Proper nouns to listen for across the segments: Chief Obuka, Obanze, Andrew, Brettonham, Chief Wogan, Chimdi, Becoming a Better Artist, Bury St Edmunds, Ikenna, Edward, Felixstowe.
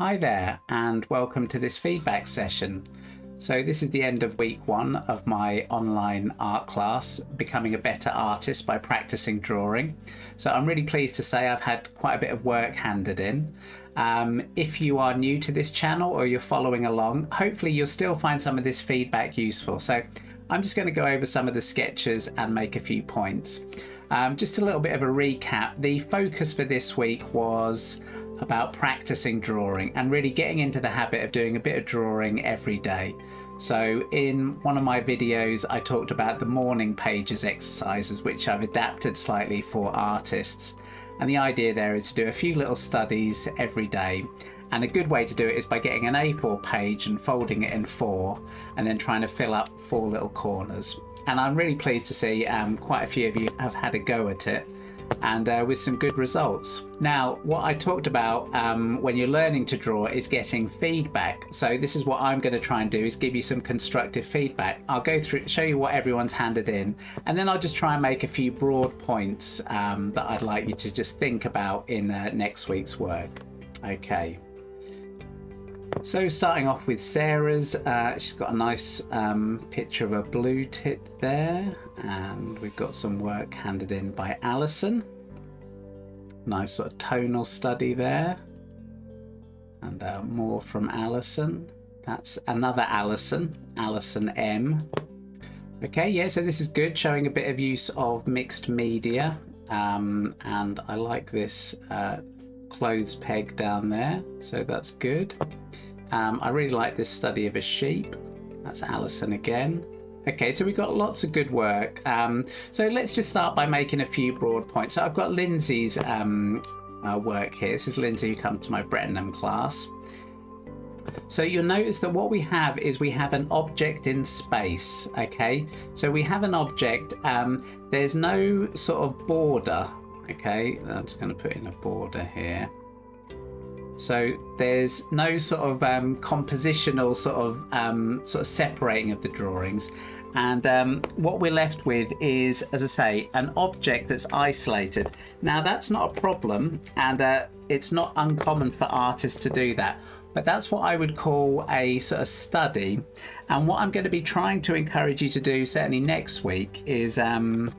Hi there, and welcome to this feedback session. So this is the end of week 1 of my online art class, Becoming a Better Artist by Practicing Drawing. So I'm really pleased to say I've had quite a bit of work handed in. If you are new to this channel or you're following along, hopefully you'll still find some of this feedback useful. So I'm just going to go over some of the sketches and make a few points. Just a little bit of a recap. The focus for this week was about practicing drawing and really getting into the habit of doing a bit of drawing every day. So in one of my videos I talked about the morning pages exercises, which I've adapted slightly for artists, and the idea there is to do a few little studies every day. And a good way to do it is by getting an A4 page and folding it in 4 and then trying to fill up 4 little corners. And I'm really pleased to see quite a few of you have had a go at it, and with some good results. Now, what I talked about when you're learning to draw is getting feedback. So this is what I'm going to try and do, is give you some constructive feedback. I'll go through, show you what everyone's handed in, and then I'll just try and make a few broad points that I'd like you to just think about in next week's work. Okay. So starting off with Sarah's, she's got a nice picture of a blue tit there, and we've got some work handed in by Alison. Nice sort of tonal study there, and more from Alison. That's another Alison, Alison M. Okay, yeah, so this is good, showing a bit of use of mixed media, and I like this clothes peg down there, so that's good. I really like this study of a sheep. That's Alison again. Okay, so we've got lots of good work. So let's just start by making a few broad points. So I've got Lindsay's work here. This is Lindsay, who comes to my Brettonham class. So you'll notice that what we have is we have an object in space. Okay, so we have an object. There's no sort of border. Okay, I'm just going to put in a border here. So there's no sort of compositional sort of separating of the drawings, and what we're left with is, as I say, an object that's isolated. Now that's not a problem, and it's not uncommon for artists to do that, but that's what I would call a sort of study. And what I'm going to be trying to encourage you to do, certainly next week, is to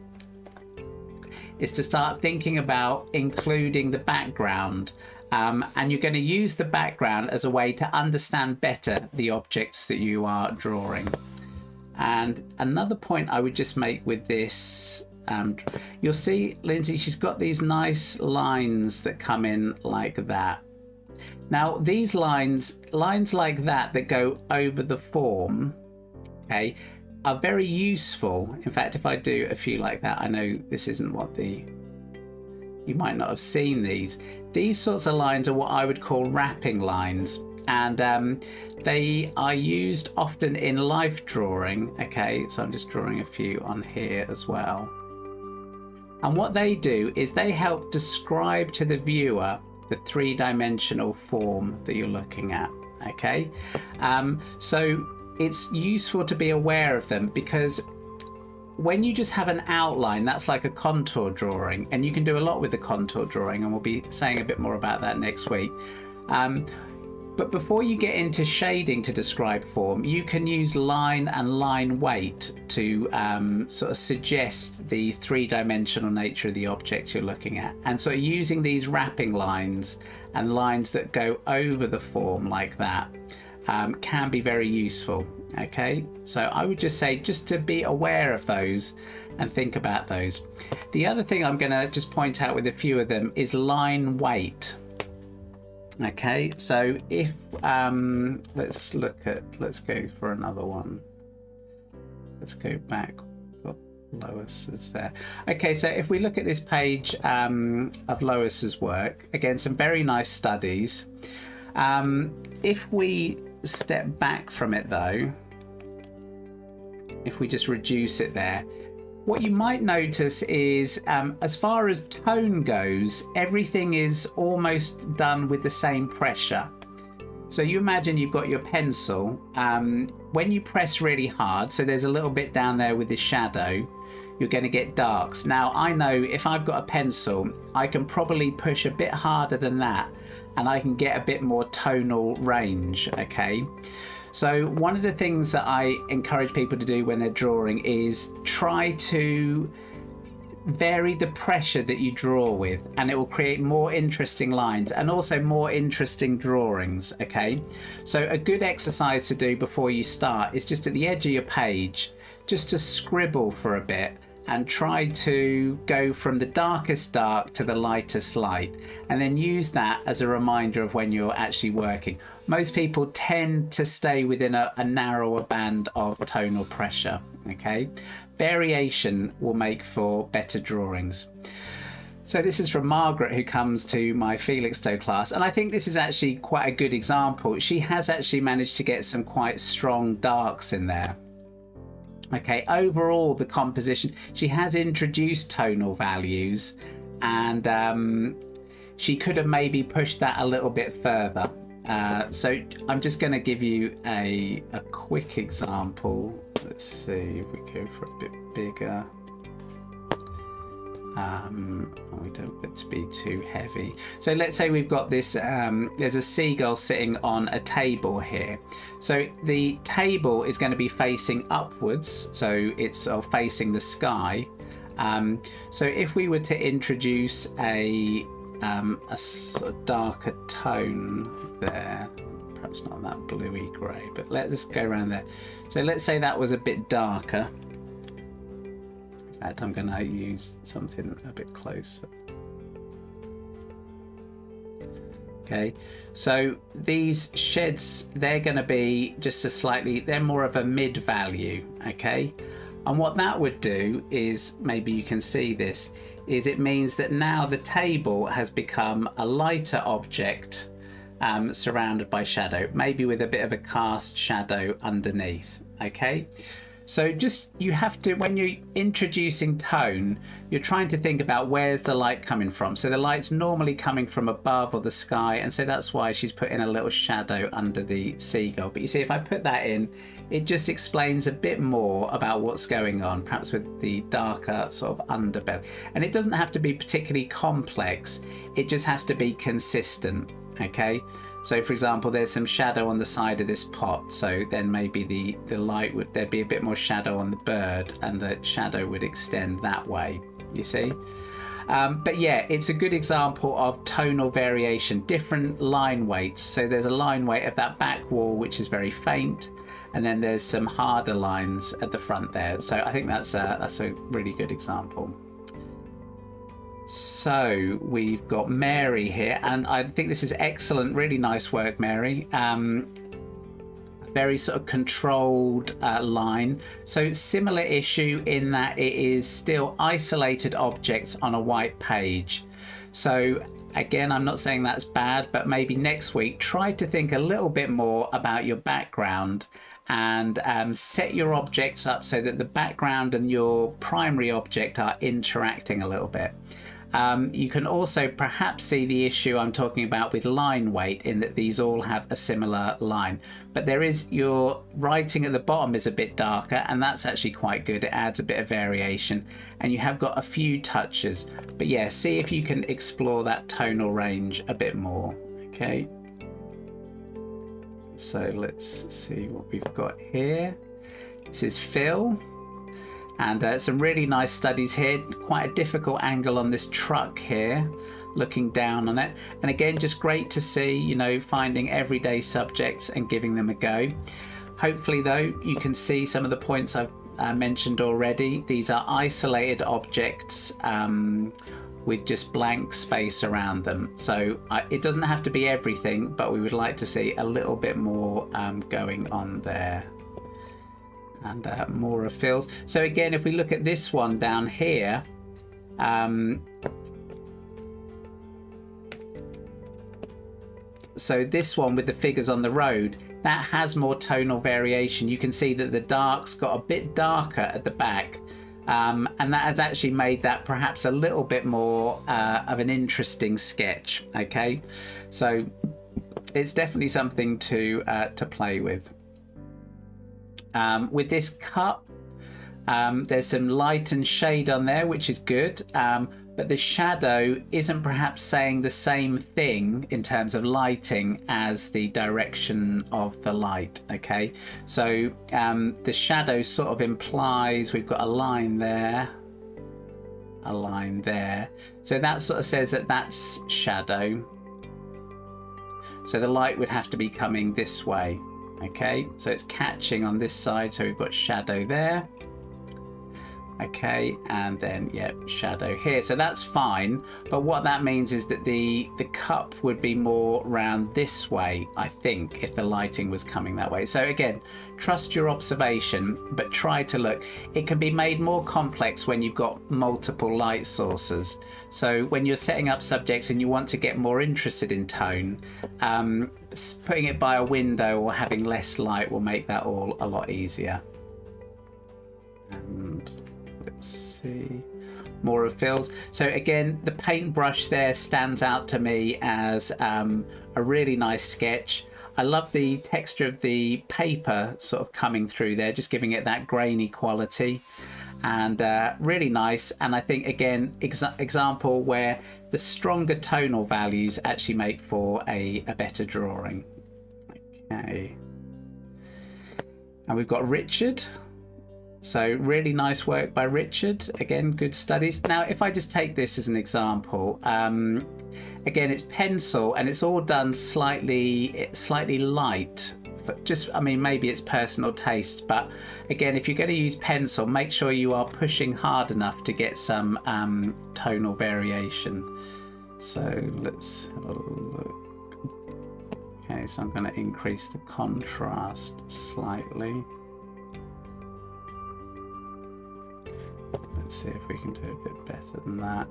start thinking about including the background. And you're going to use the background as a way to understand better the objects that you are drawing. And another point I would just make with this, you'll see Lindsay, she's got these nice lines that come in like that. Now these lines like that go over the form, okay, are very useful. In fact, if I do a few like that, I know this isn't what the... You might not have seen these. These sorts of lines are what I would call wrapping lines, and they are used often in life drawing. Okay, so I'm just drawing a few on here as well. And what they do is they help describe to the viewer the three-dimensional form that you're looking at. Okay, so it's useful to be aware of them, because when you just have an outline, that's like a contour drawing, and you can do a lot with the contour drawing, and we'll be saying a bit more about that next week. But before you get into shading to describe form, you can use line and line weight to sort of suggest the three-dimensional nature of the objects you're looking at. And so using these wrapping lines and lines that go over the form like that can be very useful. Okay, so I would just say just to be aware of those and think about those. The other thing I'm going to just point out with a few of them is line weight. Okay, so if let's go for another one. Let's go back. Got Lois is there. Okay, so if we look at this page of Lois's work, again, some very nice studies. If we step back from it though, if we just reduce it there, what you might notice is as far as tone goes, everything is almost done with the same pressure. So you imagine you've got your pencil, when you press really hard, so there's a little bit down there with the shadow, you're going to get darks. Now I know if I've got a pencil, I can probably push a bit harder than that, and I can get a bit more tonal range, okay? So one of the things that I encourage people to do when they're drawing is try to vary the pressure that you draw with, and it will create more interesting lines and also more interesting drawings, okay? So a good exercise to do before you start is just at the edge of your page, just to scribble for a bit and try to go from the darkest dark to the lightest light, and then use that as a reminder of when you're actually working. Most people tend to stay within a narrower band of tonal pressure, okay? Variation will make for better drawings. So this is from Margaret, who comes to my Felixstowe class, and I think this is actually quite a good example. She has actually managed to get some quite strong darks in there. Okay, overall the composition, she has introduced tonal values, and she could have maybe pushed that a little bit further. So I'm just going to give you a quick example. Let's see if we go for a bit bigger. We don't want it to be too heavy. So let's say we've got this, there's a seagull sitting on a table here. So the table is going to be facing upwards, so it's facing the sky. So if we were to introduce a sort of darker tone there, perhaps not that bluey grey, but let's go around there. So let's say that was a bit darker. In fact, I'm going to use something a bit closer. Okay, so these sheds, they're going to be just a slightly, they're more of a mid value, okay? And what that would do is, maybe you can see this, is it means that now the table has become a lighter object surrounded by shadow, maybe with a bit of a cast shadow underneath, okay? So just, you have to, when you're introducing tone, you're trying to think about where's the light coming from. So the light's normally coming from above or the sky, and so that's why she's put in a little shadow under the seagull. But you see, if I put that in, it just explains a bit more about what's going on, perhaps with the darker sort of underbelly. And it doesn't have to be particularly complex, it just has to be consistent, okay? So for example, there's some shadow on the side of this pot, so then maybe the light would, there'd be a bit more shadow on the bird and the shadow would extend that way, you see? But yeah, it's a good example of tonal variation, different line weights. So there's a line weight of that back wall, which is very faint, and then there's some harder lines at the front there. So I think that's a really good example. So we've got Mary here, and I think this is excellent, really nice work, Mary. Very sort of controlled line. So similar issue in that it is still isolated objects on a white page. So again, I'm not saying that's bad, but maybe next week try to think a little bit more about your background and set your objects up so that the background and your primary object are interacting a little bit. You can also perhaps see the issue I'm talking about with line weight, in that these all have a similar line, but there is, your writing at the bottom is a bit darker, and that's actually quite good. It adds a bit of variation, and you have got a few touches, but yeah, see if you can explore that tonal range a bit more, okay? So let's see what we've got here. This is Phil. And some really nice studies here, quite a difficult angle on this truck here, looking down on it. And again, just great to see, you know, finding everyday subjects and giving them a go. Hopefully though, you can see some of the points I've mentioned already. These are isolated objects with just blank space around them. So it doesn't have to be everything, but we would like to see a little bit more going on there. And more of Phil's. So again, if we look at this one down here, so this one with the figures on the road, that has more tonal variation. You can see that the dark's got a bit darker at the back, and that has actually made that perhaps a little bit more of an interesting sketch, okay? So it's definitely something to play with. With this cup, there's some light and shade on there, which is good, but the shadow isn't perhaps saying the same thing in terms of lighting as the direction of the light, okay? So the shadow sort of implies we've got a line there. So that sort of says that that's shadow. So the light would have to be coming this way, okay? So it's catching on this side, so we've got shadow there. Okay, and then, yeah, shadow here. So that's fine, but what that means is that the cup would be more round this way, I think, if the lighting was coming that way. So again, trust your observation, but try to look. It can be made more complex when you've got multiple light sources. So when you're setting up subjects and you want to get more interested in tone, putting it by a window or having less light will make that all a lot easier. And let's see, more of Phil's. So again, the paintbrush there stands out to me as a really nice sketch. I love the texture of the paper sort of coming through there, just giving it that grainy quality, and really nice. And I think, again, example where the stronger tonal values actually make for a better drawing. Okay, and we've got Richard. So really nice work by Richard. Again, good studies. Now, if I just take this as an example, again, it's pencil and it's all done slightly light. But just, I mean, maybe it's personal taste, but again, if you're going to use pencil, make sure you are pushing hard enough to get some tonal variation. So let's have a look. Okay, so I'm going to increase the contrast slightly. Let's see if we can do a bit better than that.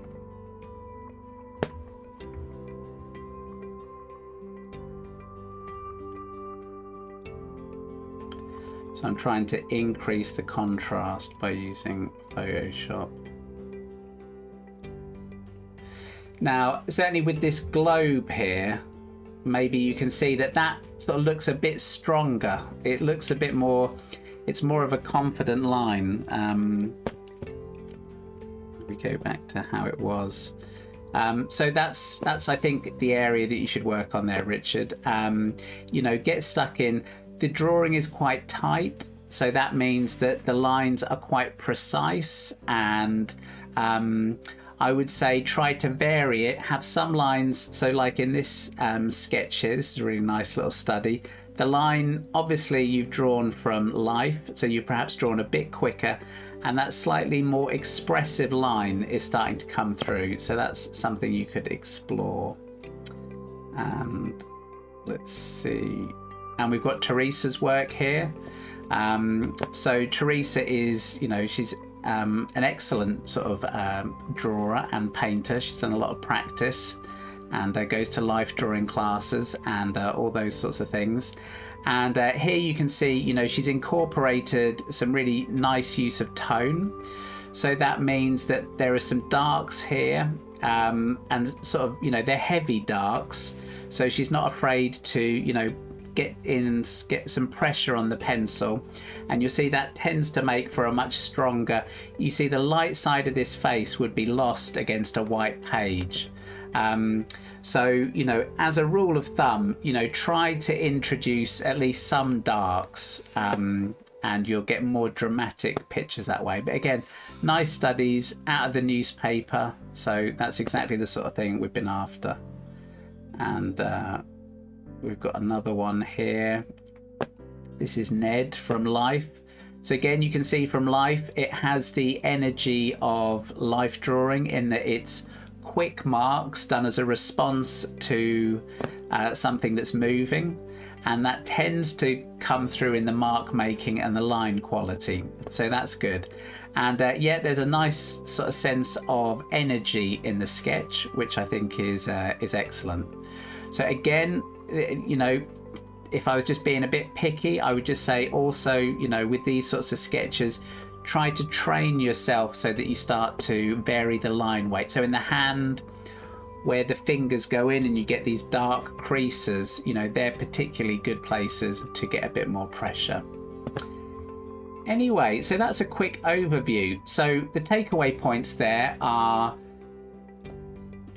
So I'm trying to increase the contrast by using Photoshop. Now, certainly with this globe here, maybe you can see that that sort of looks a bit stronger. It looks a bit more, it's more of a confident line. We go back to how it was. So that's I think the area that you should work on there, Richard. You know, get stuck in. The drawing is quite tight, so that means that the lines are quite precise, and I would say try to vary it. Have some lines, so like in this sketch here, this is a really nice little study. The line, obviously, you've drawn from life, so you've perhaps drawn a bit quicker, and that slightly more expressive line is starting to come through. So that's something you could explore. And let's see. And we've got Teresa's work here. So Teresa is, you know, she's an excellent sort of drawer and painter. She's done a lot of practice and goes to life drawing classes and all those sorts of things. And here you can see, you know, she's incorporated some really nice use of tone. So that means that there are some darks here and sort of, you know, they're heavy darks. So she's not afraid to, you know, get in and get some pressure on the pencil, and you'll see that tends to make for a much stronger, you see the light side of this face would be lost against a white page. So, you know, as a rule of thumb, you know, try to introduce at least some darks, and you'll get more dramatic pictures that way. But again, nice studies out of the newspaper. So that's exactly the sort of thing we've been after. And we've got another one here. This is Ned from Life. So again, you can see from Life, it has the energy of life drawing in that it's quick marks done as a response to something that's moving, and that tends to come through in the mark making and the line quality, so that's good. And yeah, there's a nice sort of sense of energy in the sketch, which I think is excellent. So again, you know, if I was just being a bit picky, I would just say also, you know, with these sorts of sketches, try to train yourself so that you start to vary the line weight. So in the hand, where the fingers go in and you get these dark creases, you know, they're particularly good places to get a bit more pressure. Anyway, so that's a quick overview. So the takeaway points there are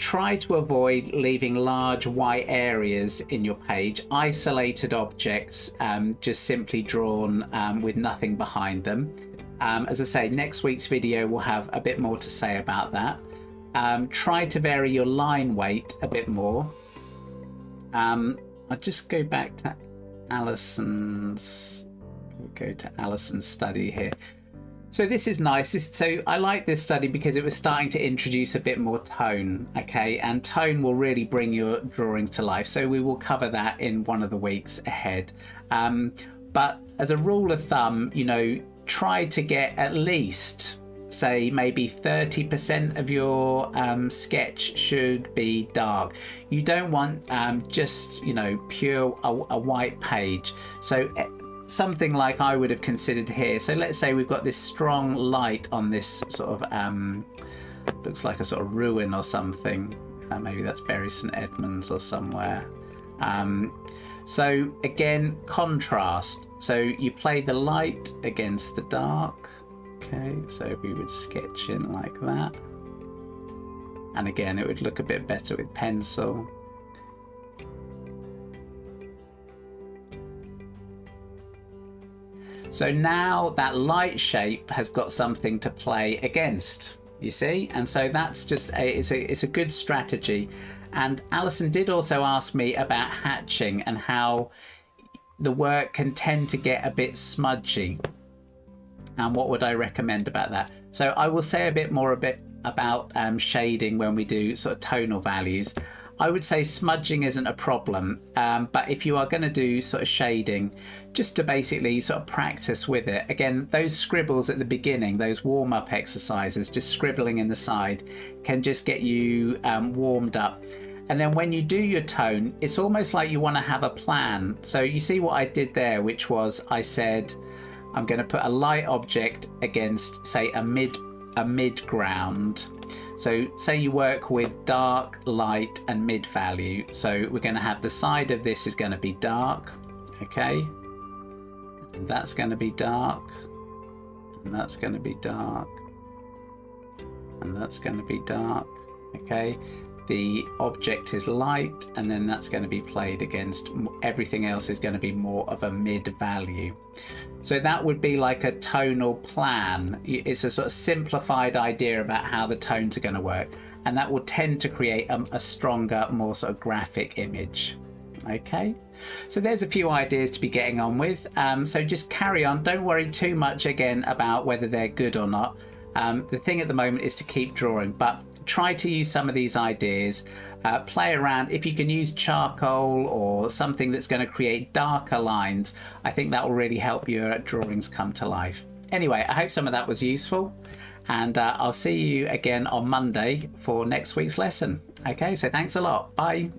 Try to avoid leaving large white areas in your page, isolated objects just simply drawn with nothing behind them. As I say, next week's video will have a bit more to say about that. Try to vary your line weight a bit more. I'll just go back to Alison's. We'll go to Alison's study here. So this is nice. So I like this study because it was starting to introduce a bit more tone, okay? And tone will really bring your drawings to life. So we will cover that in one of the weeks ahead. But as a rule of thumb, you know, try to get at least, say, maybe 30% of your sketch should be dark. You don't want just, you know, pure a white page. So something like I would have considered here. So let's say we've got this strong light on this sort of, looks like a sort of ruin or something. Maybe that's Bury St Edmunds or somewhere. So again, contrast. So you play the light against the dark. Okay, so we would sketch in like that. And again, it would look a bit better with pencil. So now that light shape has got something to play against, you see? And so that's just it's a good strategy. And Alison did also ask me about hatching and how the work can tend to get a bit smudgy. And what would I recommend about that? So I will say a bit more about shading when we do sort of tonal values. I would say smudging isn't a problem, but if you are going to do sort of shading, just to basically sort of practice with it. Again, those scribbles at the beginning, those warm-up exercises, just scribbling in the side, can just get you warmed up. And then when you do your tone, it's almost like you want to have a plan. So you see what I did there, which was I said, I'm going to put a light object against, say, a mid ground. So say you work with dark, light and mid value. So we're going to have the side of this is going to be dark, okay? And that's going to be dark, and that's going to be dark, and that's going to be dark, okay? The object is light, and then that's going to be played against everything else is going to be more of a mid value. So that would be like a tonal plan. It's a sort of simplified idea about how the tones are going to work, and that will tend to create a stronger, more sort of graphic image. Okay, so there's a few ideas to be getting on with. So just carry on. Don't worry too much again about whether they're good or not. The thing at the moment is to keep drawing, but try to use some of these ideas, play around. If you can use charcoal or something that's going to create darker lines, I think that will really help your drawings come to life. Anyway, I hope some of that was useful, and I'll see you again on Monday for next week's lesson. Okay, so thanks a lot. Bye.